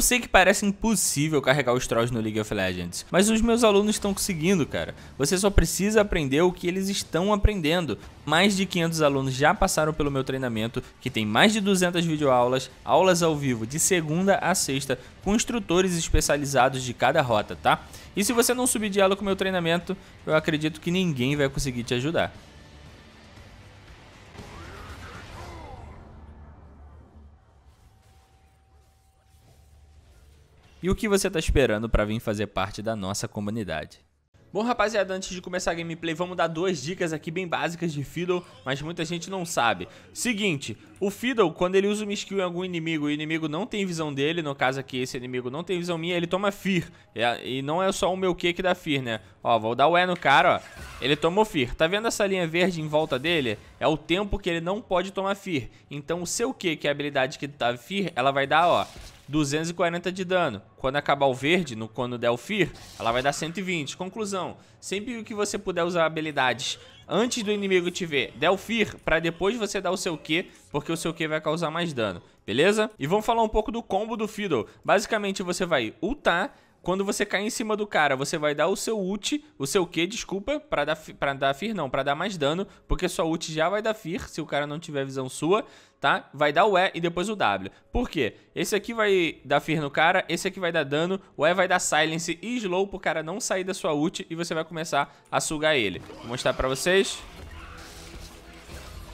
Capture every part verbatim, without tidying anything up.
Eu sei que parece impossível carregar os trolls no League of Legends, mas os meus alunos estão conseguindo, cara. Você só precisa aprender o que eles estão aprendendo. Mais de quinhentos alunos já passaram pelo meu treinamento, que tem mais de duzentas videoaulas, aulas ao vivo de segunda a sexta, com instrutores especializados de cada rota, tá? E se você não subir de aula com o meu treinamento, eu acredito que ninguém vai conseguir te ajudar. E o que você está esperando para vir fazer parte da nossa comunidade? Bom, rapaziada, antes de começar a gameplay, vamos dar duas dicas aqui bem básicas de Fiddle, mas muita gente não sabe. Seguinte, o Fiddle, quando ele usa uma skill em algum inimigo e o inimigo não tem visão dele, no caso aqui esse inimigo não tem visão minha, ele toma Fear. E não é só o meu Q que dá Fear, né? Ó, vou dar o E no cara, ó. Ele tomou Fear. Tá vendo essa linha verde em volta dele? É o tempo que ele não pode tomar Fear. Então o seu Q, que é a habilidade que dá Fear, ela vai dar, ó, duzentos e quarenta de dano. Quando acabar o verde, no, quando der o Fear, ela vai dar cento e vinte. Conclusão, sempre que você puder usar habilidades antes do inimigo te ver, der o Fear, pra depois você dar o seu Q, porque o seu Q vai causar mais dano, beleza? E vamos falar um pouco do combo do Fiddle. Basicamente você vai ultar, quando você cair em cima do cara, você vai dar o seu ult, o seu Q, desculpa, pra dar, pra dar Fear não, pra dar mais dano, porque sua ult já vai dar Fear, se o cara não tiver visão sua, tá? Vai dar o E e depois o W. Por quê? Esse aqui vai dar Fear no cara, esse aqui vai dar dano, o E vai dar Silence e Slow pro cara não sair da sua ult e você vai começar a sugar ele. Vou mostrar pra vocês.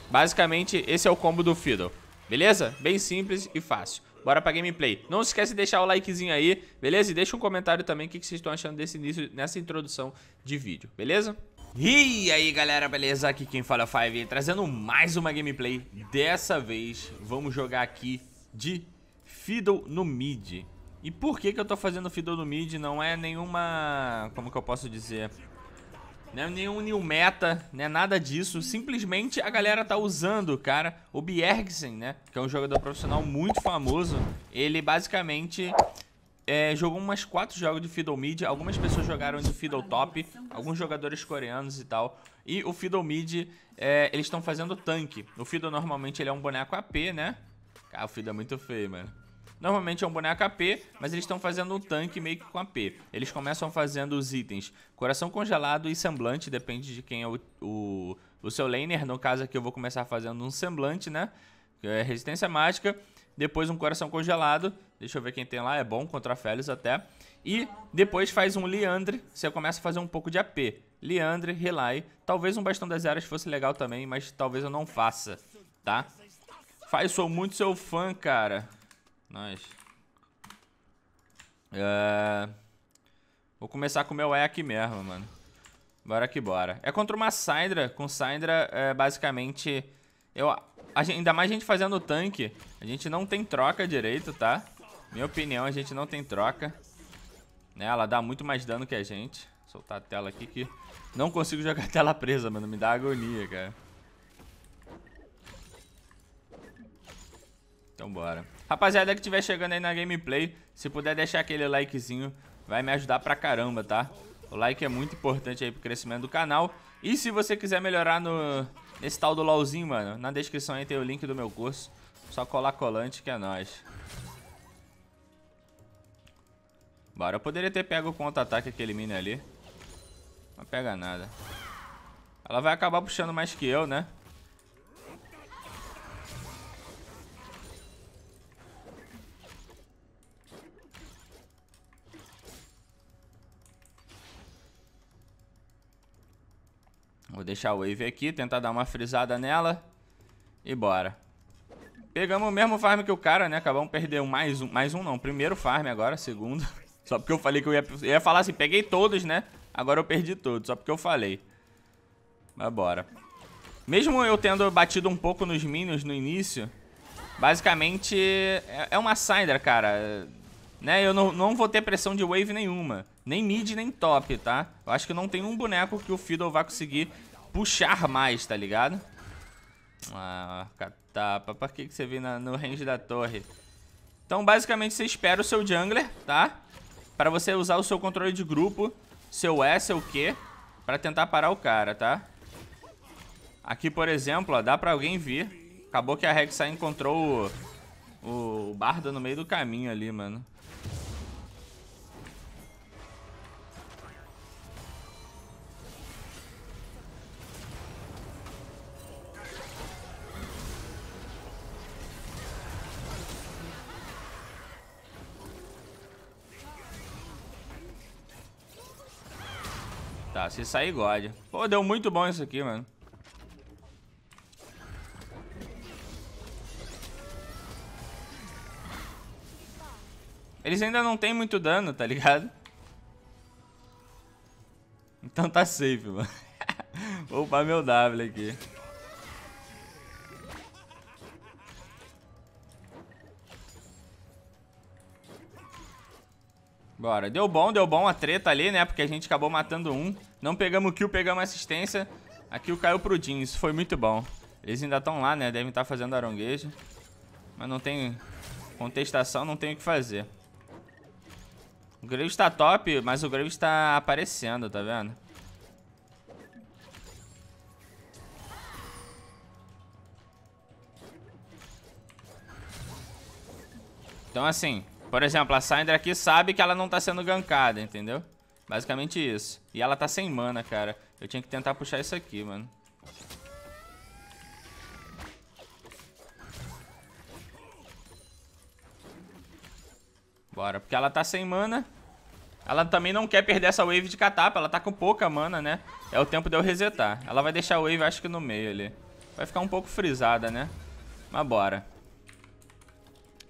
Basicamente, esse é o combo do Fiddle, beleza? Bem simples e fácil. Bora pra gameplay. Não se esquece de deixar o likezinho aí, beleza? E deixa um comentário também o que vocês estão achando desse início, nessa introdução de vídeo, beleza? E aí, galera, beleza? Aqui quem fala é o Fiv, trazendo mais uma gameplay. Dessa vez, vamos jogar aqui de Fiddle no mid. E por que que eu tô fazendo Fiddle no mid? Não é nenhuma... como que eu posso dizer... não é nenhum new meta, né? Nada disso. Simplesmente a galera tá usando, cara, o Bjergsen, né? Que é um jogador profissional muito famoso. Ele basicamente é, jogou umas quatro jogos de Fiddle mid. Algumas pessoas jogaram de Fiddle top, alguns jogadores coreanos e tal. E o Fiddle mid, é, eles estão fazendo tanque. O Fiddle normalmente ele é um boneco A P, né? Cara, o Fiddle é muito feio, mano. Normalmente é um boneco A P, mas eles estão fazendo um tanque meio que com A P. Eles começam fazendo os itens Coração Congelado e Semblante, depende de quem é o, o, o seu laner. No caso aqui eu vou começar fazendo um Semblante, né? Que é Resistência Mágica. Depois um Coração Congelado. Deixa eu ver quem tem lá, é bom, contra Aphelios até. E depois faz um Liandry, você começa a fazer um pouco de A P. Liandry, Relai, talvez um Bastão das Eras fosse legal também, mas talvez eu não faça, tá? Faz, sou muito seu fã, cara. Nós. É... vou começar com o meu E aqui mesmo, mano. Bora que bora. É contra uma Syndra. Com Syndra, é, basicamente, eu... a gente, ainda mais a gente fazendo tanque, a gente não tem troca direito, tá? Minha opinião, a gente não tem troca, né? Ela dá muito mais dano que a gente. Vou soltar a tela aqui que não consigo jogar a tela presa, mano. Me dá agonia, cara. Então bora. Rapaziada que estiver chegando aí na gameplay, se puder deixar aquele likezinho, vai me ajudar pra caramba, tá? O like é muito importante aí pro crescimento do canal. E se você quiser melhorar no... nesse tal do LOLzinho, mano, na descrição aí tem o link do meu curso. Só colar colante que é nóis. Bora, eu poderia ter pego o contra-ataque aquele mini ali. Não pega nada. Ela vai acabar puxando mais que eu, né? Vou deixar o wave aqui, tentar dar uma frisada nela. E bora. Pegamos o mesmo farm que o cara, né? Acabamos perdendo mais um. Mais um não, primeiro farm agora, segundo. Só porque eu falei que eu ia, eu ia falar assim, peguei todos, né? Agora eu perdi todos, só porque eu falei. Mas bora. Mesmo eu tendo batido um pouco nos minions no início, basicamente é, é uma Syndra, cara. Né? Eu não, não vou ter pressão de wave nenhuma. Nem mid, nem top, tá? Eu acho que não tem um boneco que o Fiddle vai conseguir puxar mais, tá ligado? Ah, catapa. Pra que você vem na, no range da torre? Então, basicamente, você espera o seu jungler, tá? Pra você usar o seu controle de grupo, seu E, seu Q, pra tentar parar o cara, tá? Aqui, por exemplo, ó, dá pra alguém vir. Acabou que a Rek'Sai encontrou o, o Bardo no meio do caminho ali, mano. Tá, se sair, God. Pô, deu muito bom isso aqui, mano. Eles ainda não tem muito dano, tá ligado? Então tá safe, mano. Vou upar meu W aqui. Bora. Deu bom, deu bom a treta ali, né? Porque a gente acabou matando um. Não pegamos kill, pegamos assistência. A kill caiu pro Jhin. Isso foi muito bom. Eles ainda estão lá, né? Devem estar fazendo aronguejo. Mas não tem contestação, não tem o que fazer. O Graves tá top, mas o Graves tá aparecendo, tá vendo? Então assim, por exemplo, a Syndra aqui sabe que ela não tá sendo gankada, entendeu? Basicamente isso. E ela tá sem mana, cara. Eu tinha que tentar puxar isso aqui, mano. Bora, porque ela tá sem mana. Ela também não quer perder essa wave de catapa. Ela tá com pouca mana, né? É o tempo de eu resetar. Ela vai deixar a wave, acho que no meio ali. Vai ficar um pouco frisada, né? Mas bora.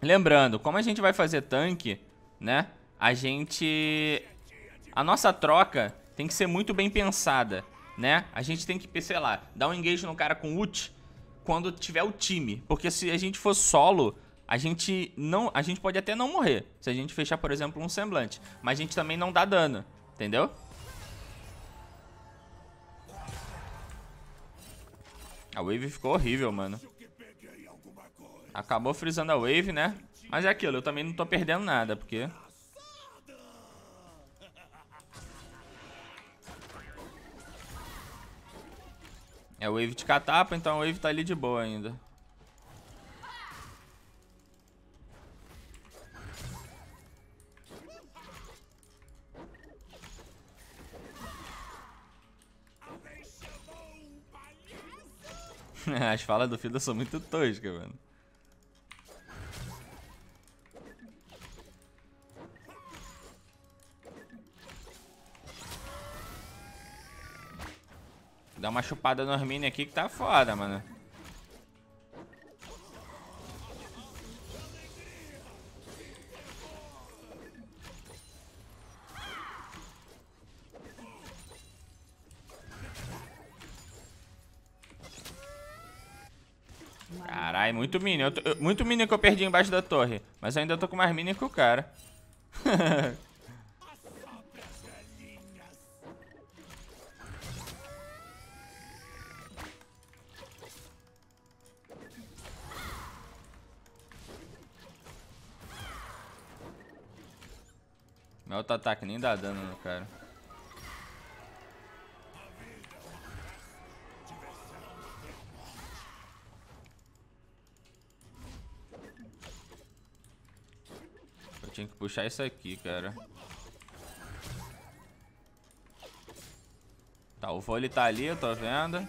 Lembrando, como a gente vai fazer tanque, né? A gente... A nossa troca tem que ser muito bem pensada, né? A gente tem que, sei lá, dar um engage no cara com ult quando tiver o time. Porque se a gente for solo... A gente, não, a gente pode até não morrer se a gente fechar, por exemplo, um semblante. Mas a gente também não dá dano, entendeu? A wave ficou horrível, mano. Acabou frisando a wave, né? Mas é aquilo, eu também não tô perdendo nada, porque... É wave de catapa, então a wave tá ali de boa ainda. As falas do Fiddle são muito toscas, mano. Dá uma chupada no Armin aqui que tá foda, mano. Caralho, muito minion. Eu tô, eu, muito minion que eu perdi embaixo da torre. Mas eu ainda tô com mais minion que o cara. Meu outro ataque nem dá dano no cara. Tinha que puxar isso aqui, cara. Tá, o vôlei tá ali, eu tô vendo.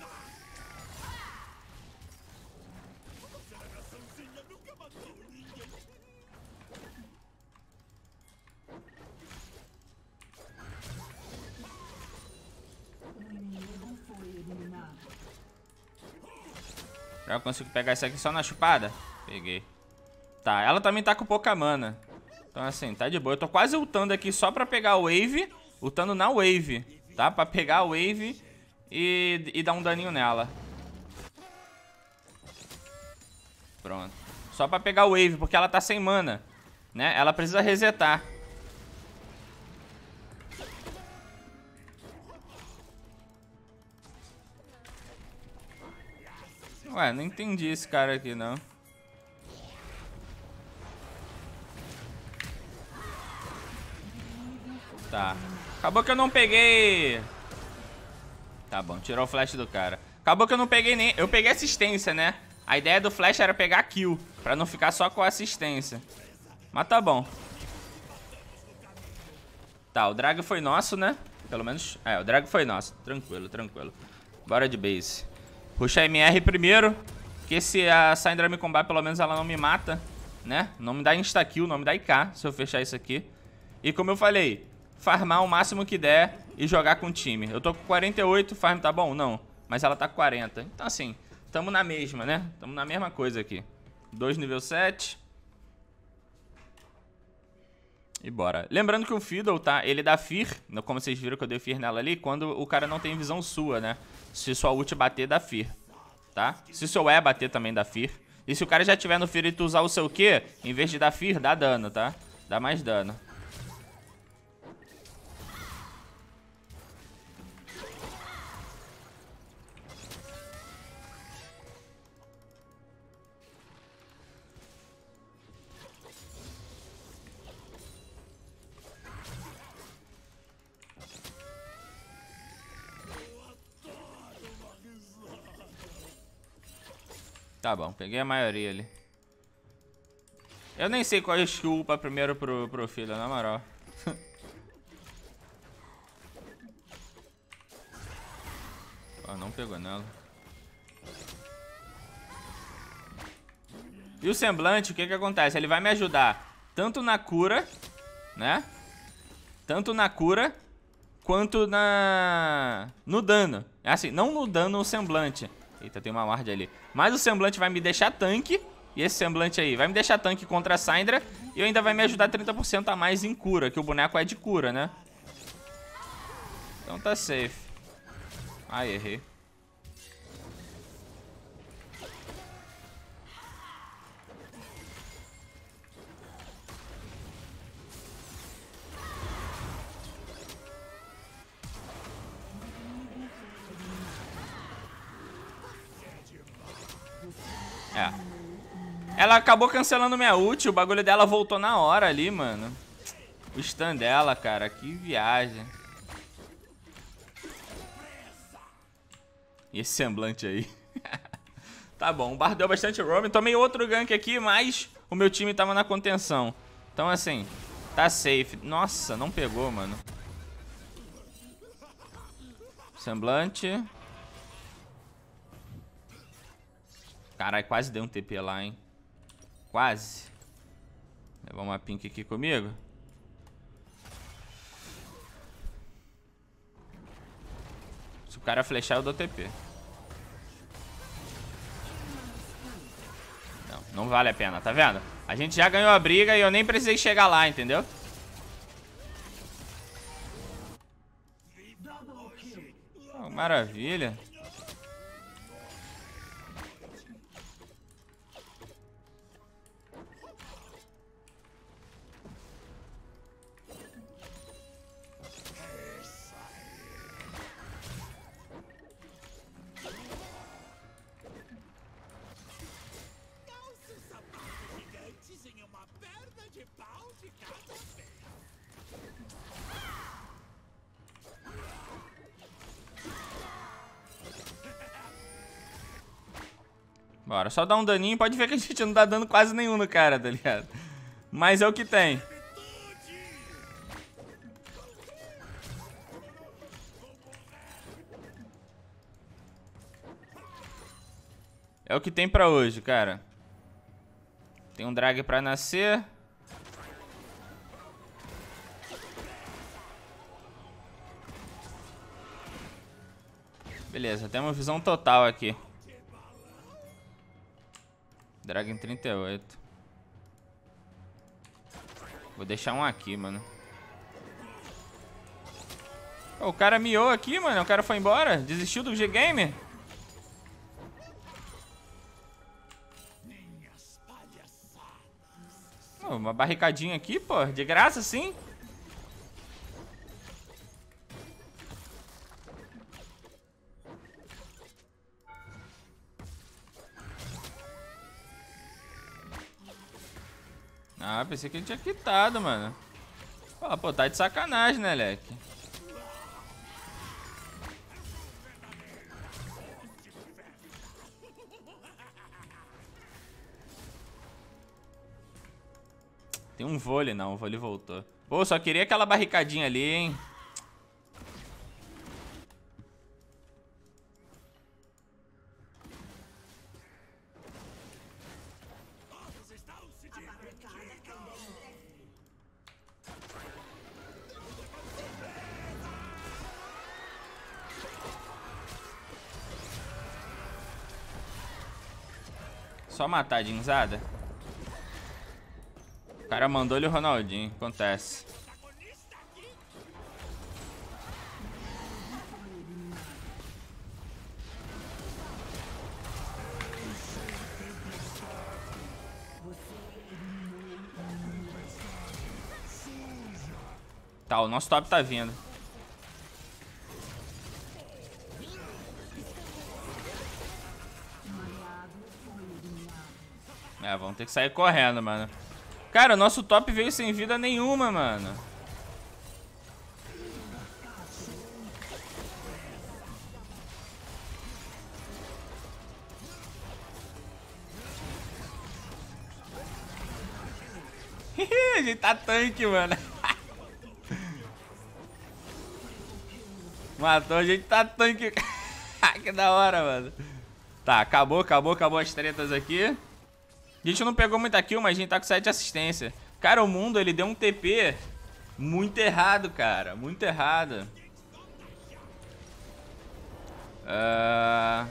Eu consigo pegar isso aqui só na chupada? Peguei. Tá, ela também tá com pouca mana. Então assim, tá de boa. Eu tô quase ultando aqui só pra pegar a wave. Ultando na wave, tá? Pra pegar a wave e, e dar um daninho nela. Pronto. Só pra pegar a wave, porque ela tá sem mana, né? Ela precisa resetar. Ué, não entendi esse cara aqui, não. Tá. Acabou que eu não peguei... Tá bom, tirou o flash do cara. Acabou que eu não peguei nem... Eu peguei assistência, né? A ideia do flash era pegar kill. Pra não ficar só com assistência. Mas tá bom. Tá, o drag foi nosso, né? Pelo menos... É, o drag foi nosso. Tranquilo, tranquilo. Bora de base. Puxa a M R primeiro. Porque se a Syndra me combar, pelo menos ela não me mata, né? Não me dá insta-kill, não me dá I K se eu fechar isso aqui. E como eu falei, farmar o máximo que der e jogar com o time. Eu tô com quarenta e oito, farm tá bom? Não. Mas ela tá com quarenta. Então assim, tamo na mesma, né? Tamo na mesma coisa aqui. dois nível sete. E bora. Lembrando que o Fiddle, tá? Ele dá Fear. Como vocês viram que eu dei Fear nela ali. Quando o cara não tem visão sua, né? Se sua ult bater, dá Fear. Tá? Se seu E bater, também dá Fear. E se o cara já tiver no Fear e tu usar o seu Q, em vez de dar Fear, dá dano, tá? Dá mais dano. Tá bom, peguei a maioria ali. Eu nem sei qual skill upa primeiro pro, pro filho, na moral. Ó, não pegou nela. E o semblante, o que que acontece? Ele vai me ajudar tanto na cura, né? Tanto na cura, quanto na... no dano. Assim, não no dano o semblante. Eita, tem uma ward ali. Mas o semblante vai me deixar tanque. E esse semblante aí vai me deixar tanque contra a Syndra. E ainda vai me ajudar trinta por cento a mais em cura. Que o boneco é de cura, né? Então tá safe. Ai, errei. É. Ela acabou cancelando minha ult. O bagulho dela voltou na hora ali, mano. O stun dela, cara. Que viagem. E esse semblante aí. Tá bom. O Bardo deu bastante roam. Tomei outro gank aqui, mas o meu time tava na contenção. Então, assim, tá safe. Nossa, não pegou, mano. Semblante... Caralho, quase deu um T P lá, hein? Quase. Levar uma pink aqui comigo. Se o cara flechar, eu dou T P. Não, não vale a pena, tá vendo? A gente já ganhou a briga e eu nem precisei chegar lá, entendeu? Oh, maravilha. Bora, só dá um daninho. Pode ver que a gente não tá dando quase nenhum no cara, tá ligado? Mas é o que tem. É o que tem pra hoje, cara. Tem um drag pra nascer. Beleza, tem uma visão total aqui. Drag em trinta e oito. Vou deixar um aqui, mano. Oh, o cara miou aqui, mano. O cara foi embora. Desistiu do G-Game. Oh, uma barricadinha aqui, pô. De graça, sim. Ah, pensei que ele tinha quitado, mano. Pô, pô, tá de sacanagem, né, leque? Tem um vôlei, não. O vôlei voltou. Pô, só queria aquela barricadinha ali, hein? Só matar a Jinzada. O cara mandou-lhe o Ronaldinho. Acontece. Tá, o nosso top tá vindo. É, vamos ter que sair correndo, mano. Cara, o nosso top veio sem vida nenhuma, mano. A gente tá tanque, mano. Matou, a gente tá tanque. Que da hora, mano. Tá, acabou, acabou, acabou as tretas aqui. A gente não pegou muita kill, mas a gente tá com sete assistência. Cara, o mundo, ele deu um T P muito errado, cara. Muito errado. Uh,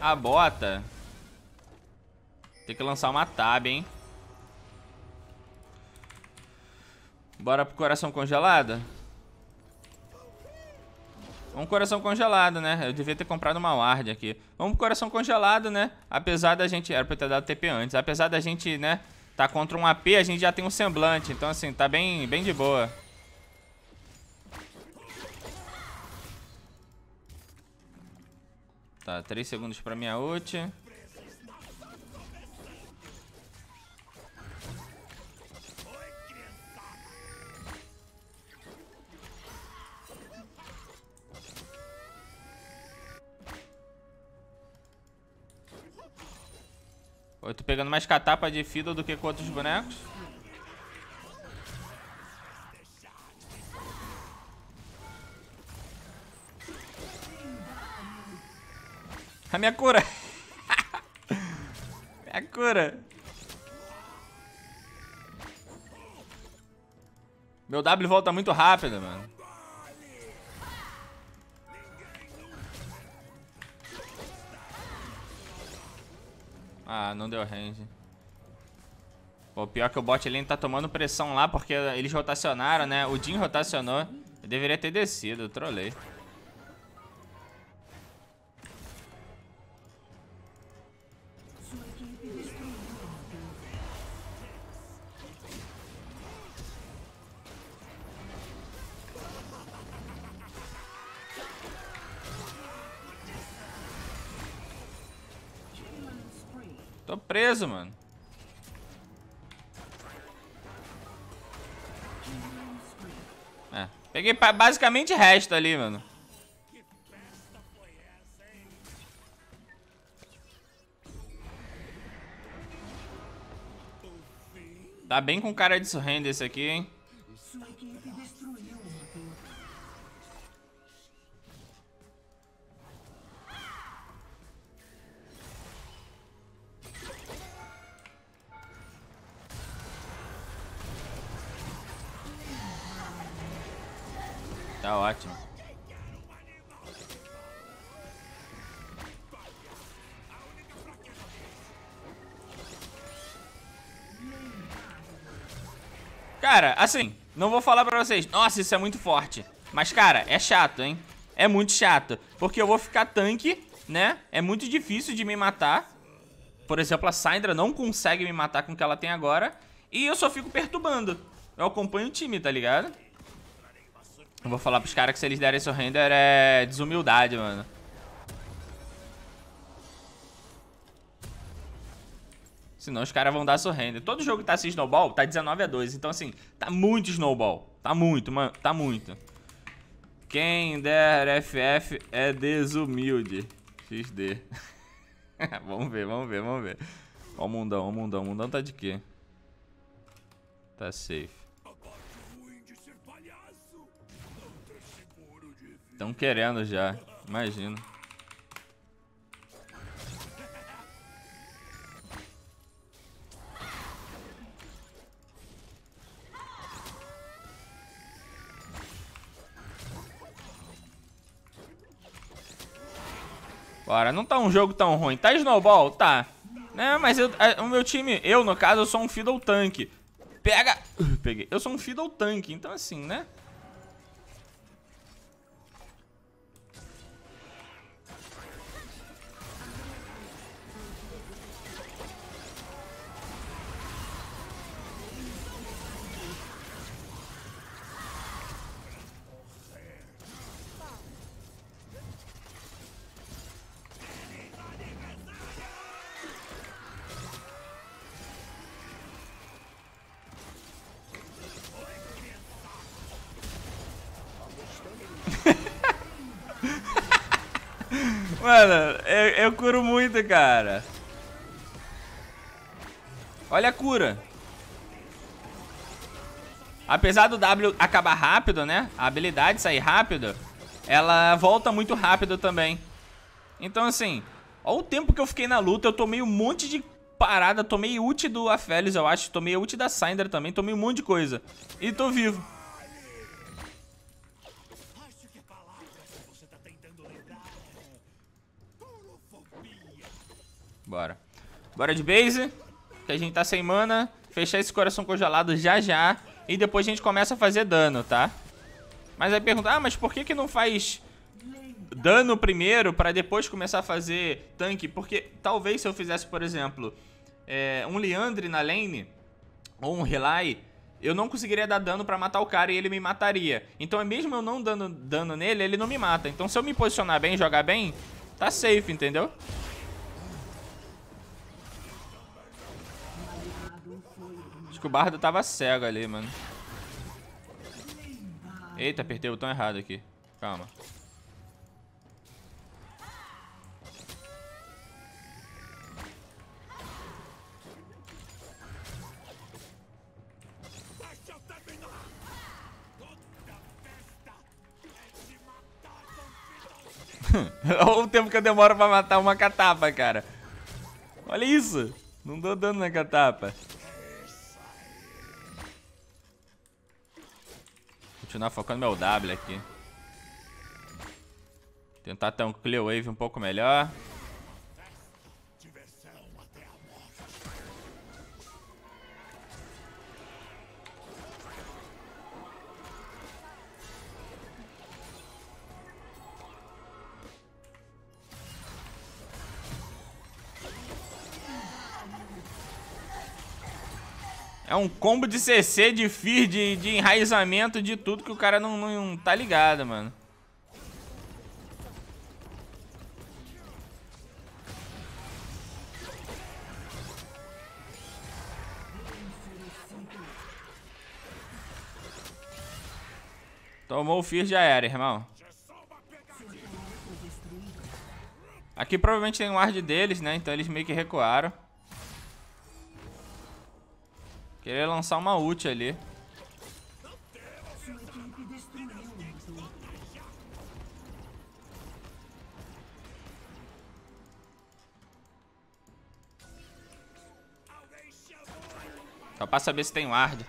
a bota. Tem que lançar uma tab, hein? Bora pro coração congelado? Um coração congelado, né? Eu devia ter comprado uma ward aqui. Vamos pro coração congelado, né? Apesar da gente... Era pra ter dado T P antes. Apesar da gente, né? Tá contra um A P, a gente já tem um semblante. Então, assim, tá bem, bem de boa. Tá, três segundos pra minha ult. Eu tô pegando mais catapa de Fiddle do que com outros bonecos. A minha cura. Minha cura. Meu W volta muito rápido, mano. Ah, não deu range. Pô, pior que o bot ele tá tomando pressão lá, porque eles rotacionaram, né? O Jhin rotacionou. Eu deveria ter descido, eu trolei. Tô preso, mano. É, peguei basicamente resto ali, mano. Tá bem com cara de surrender esse aqui, hein? Tá ótimo. Cara, assim, não vou falar pra vocês, nossa, isso é muito forte. Mas, cara, é chato, hein? É muito chato, porque eu vou ficar tanque, né? É muito difícil de me matar. Por exemplo, a Syndra não consegue me matar com o que ela tem agora. E eu só fico perturbando. Eu acompanho o time, tá ligado? Eu vou falar pros caras que se eles derem surrender é desumildade, mano. Senão os caras vão dar surrender. Todo jogo que tá sem snowball, tá dezenove a dois. Então, assim, tá muito snowball. Tá muito, mano. Tá muito. Quem der F F é desumilde. X D. Vamos ver, vamos ver, vamos ver. Ó o mundão, ó o mundão. O mundão tá de quê? Tá safe. Estão querendo já, imagino. Bora, não tá um jogo tão ruim. Tá snowball? Tá. Né, mas eu, a, o meu time, eu no caso, eu sou um Fiddle Tank. Pega! Uh, peguei. Eu sou um Fiddle Tank, então assim, né? Mano, eu, eu curo muito, cara. Olha a cura. Apesar do W acabar rápido, né? A habilidade sair rápido, ela volta muito rápido também. Então, assim, olha o tempo que eu fiquei na luta. Eu tomei um monte de parada. Tomei ult do Aphelios, eu acho. Tomei ult da Syndra também. Tomei um monte de coisa. E tô vivo. Bora. Bora de base, que a gente tá sem mana. Fechar esse coração congelado já já. E depois a gente começa a fazer dano, tá? Mas aí pergunta, ah, mas por que que não faz dano primeiro pra depois começar a fazer tanque? Porque talvez se eu fizesse, por exemplo, é, um Liandry na lane, ou um Relai, eu não conseguiria dar dano pra matar o cara e ele me mataria. Então mesmo eu não dando dano nele, ele não me mata. Então se eu me posicionar bem, jogar bem, tá safe, entendeu? Acho que o Bardo tava cego ali, mano. Eita, apertei o botão errado aqui. Calma. Olha o tempo que eu demoro pra matar uma catapa, cara. Olha isso. Não dou dano na catapa. Continuar focando meu W aqui. Tentar ter um clear wave um pouco melhor. É um combo de C C, de Fear, de, de enraizamento, de tudo que o cara não, não, não tá ligado, mano. Tomou o Fear, já era, irmão. Aqui provavelmente tem um ward deles, né? Então eles meio que recuaram. Queria lançar uma ult ali. Só pra saber se tem ward.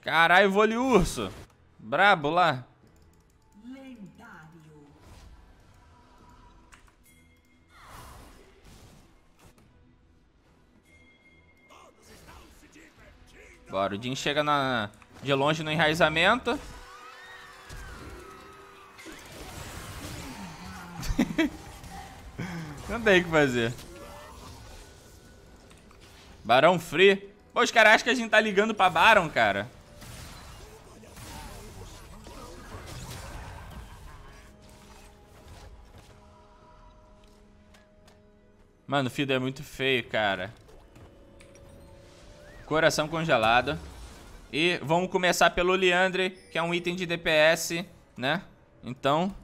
Caralho, vôlei urso. Brabo lá. Bora, o Jhin chega na, de longe no enraizamento. Não tem o que fazer. Barão free. Pô, os caras acham que a gente tá ligando pra Barão, cara. Mano, o Fido é muito feio, cara. Coração congelado. E vamos começar pelo Liandry, que é um item de D P S, né? Então,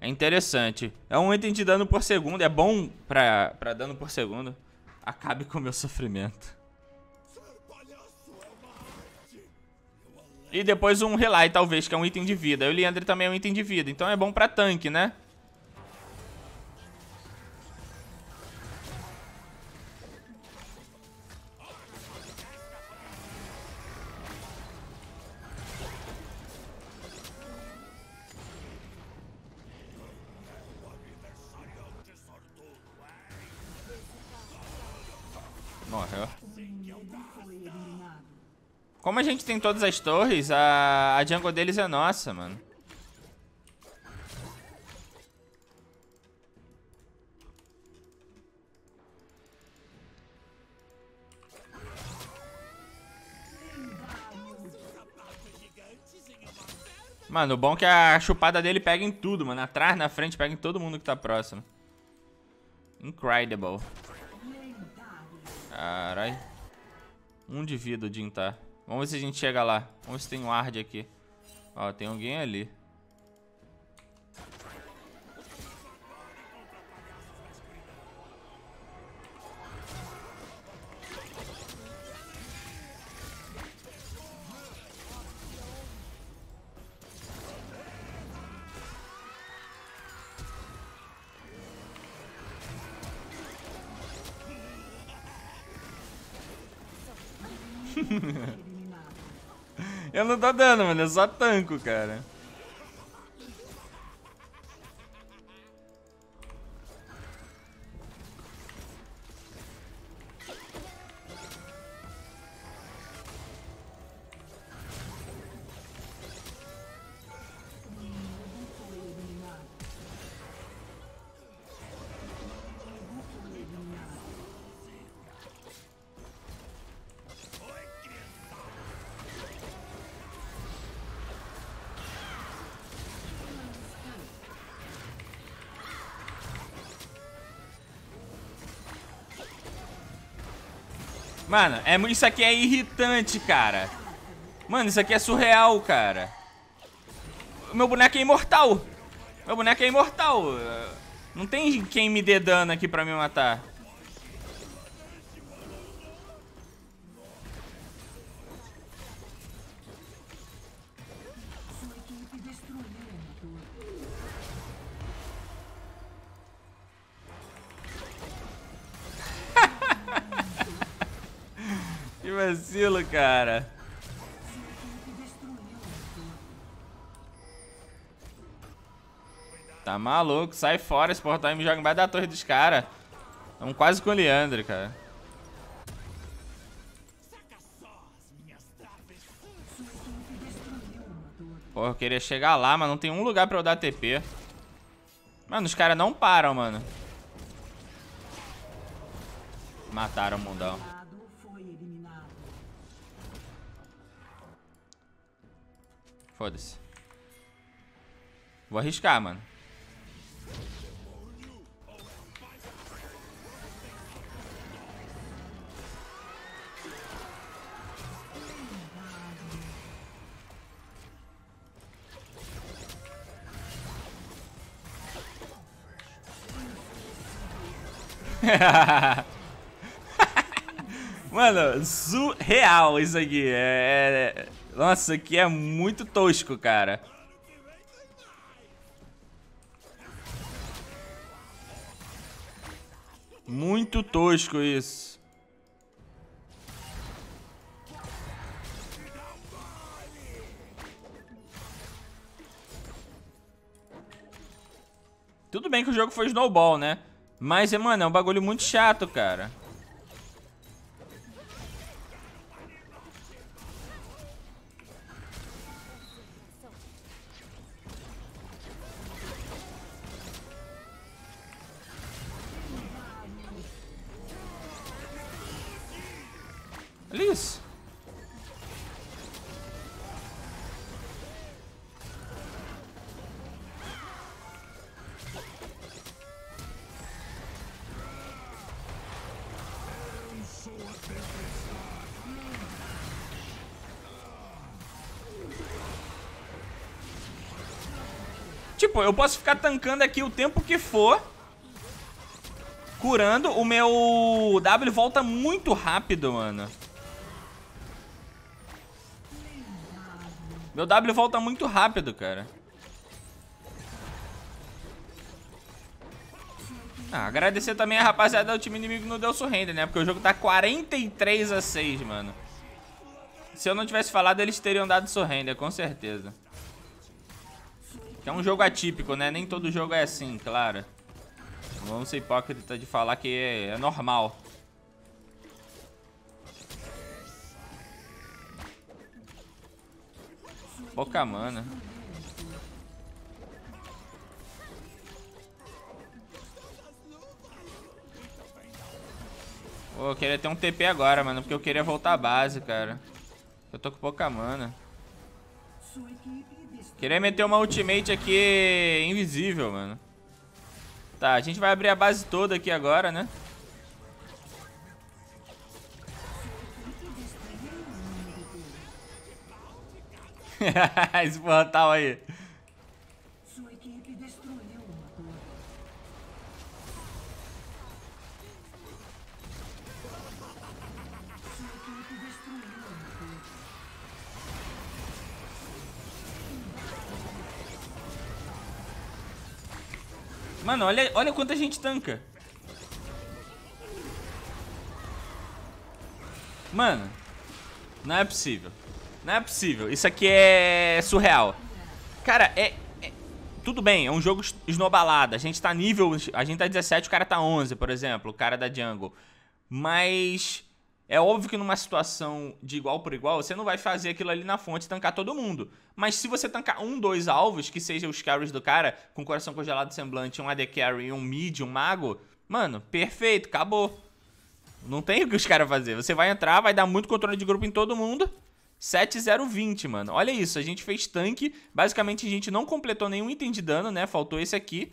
É interessante. É um item de dano por segundo. É bom pra, pra dano por segundo. Acabe com o meu sofrimento. E depois um Relai, talvez, que é um item de vida. E o Liandry também é um item de vida. Então é bom pra tanque, né? Morreu. Como a gente tem todas as torres, a, a jungle deles é nossa, mano. Mano, o bom é que a chupada dele pega em tudo, mano. Atrás, na frente, pega em todo mundo que tá próximo. Incredible. Caralho. Um de vida o Jhin tá. Vamos ver se a gente chega lá. Vamos ver se tem um ward aqui. Ó, tem alguém ali. Eu não tô dando, mano, eu só tanco, cara. Mano, é, isso aqui é irritante, cara. Mano, isso aqui é surreal, cara. Meu boneco é imortal. Meu boneco é imortal. Não tem quem me dê dano aqui pra me matar. Que vacilo, cara. Tá maluco, sai fora esse portal e me joga embaixo da torre dos caras. Estamos quase com o Liandry, cara. Pô, eu queria chegar lá, mas não tem um lugar pra eu dar T P. Mano, os caras não param, mano. Mataram o mundão. Foda-se. Vou arriscar, mano. Mano, surreal isso aqui. É... Nossa, aqui é muito tosco, cara. Muito tosco isso. Tudo bem que o jogo foi snowball, né? Mas, mano, é um bagulho muito chato, cara. Olha isso. Tipo, tempo. Eu posso ficar tankando aqui o tempo que for, curando. O meu W volta muito rápido, mano. Meu W volta muito rápido, cara. Ah, agradecer também a rapaziada do time inimigo que não deu surrender, né? Porque o jogo tá quarenta e três a seis, mano. Se eu não tivesse falado, eles teriam dado surrender, com certeza. Que é um jogo atípico, né? Nem todo jogo é assim, claro. Não vamos ser hipócrita de falar que é, é normal. Pouca mana. Pô, eu queria ter um T P agora, mano, porque eu queria voltar à base, cara. Eu tô com pouca mana. Queria meter uma ultimate aqui invisível, mano. Tá, a gente vai abrir a base toda aqui agora, né? Esse portal aí. Mano, olha, olha quanta gente tanca. Mano, não é possível. Não é possível. Isso aqui é surreal. Cara, é, é... tudo bem, é um jogo esnobalado. A gente tá nível... A gente tá dezessete, o cara tá onze, por exemplo. O cara da jungle. Mas... é óbvio que numa situação de igual por igual, você não vai fazer aquilo ali na fonte e tancar todo mundo. Mas se você tancar um, dois alvos, que sejam os carries do cara, com coração congelado semblante, um A D carry, um mid, um mago, mano, perfeito, acabou. Não tem o que os caras fazer. Você vai entrar, vai dar muito controle de grupo em todo mundo. sete zero vinte, mano. Olha isso, a gente fez tanque. Basicamente a gente não completou nenhum item de dano, né? Faltou esse aqui.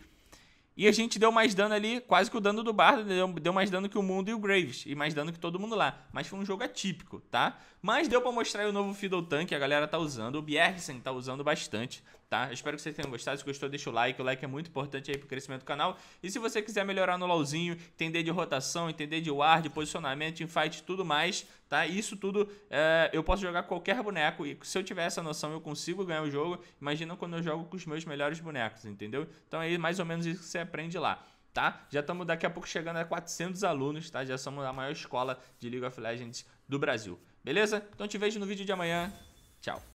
E a gente deu mais dano ali, quase que o dano do Bardo, deu mais dano que o mundo e o Graves, e mais dano que todo mundo lá. Mas foi um jogo atípico, tá? Mas deu pra mostrar aí o novo Fiddle Tank, a galera tá usando, o Bjergsen tá usando bastante, tá? Eu espero que vocês tenham gostado, se gostou deixa o like, o like é muito importante aí pro crescimento do canal. E se você quiser melhorar no LoLzinho, entender de rotação, entender de ward, posicionamento, teamfight e tudo mais, tá? Isso tudo, é, eu posso jogar qualquer boneco, e se eu tiver essa noção eu consigo ganhar o jogo. Imagina quando eu jogo com os meus melhores bonecos, entendeu? Então é mais ou menos isso que você aprende lá, tá? Já estamos daqui a pouco chegando a quatrocentos alunos, tá? Já somos a maior escola de League of Legends do Brasil, beleza? Então te vejo no vídeo de amanhã, tchau!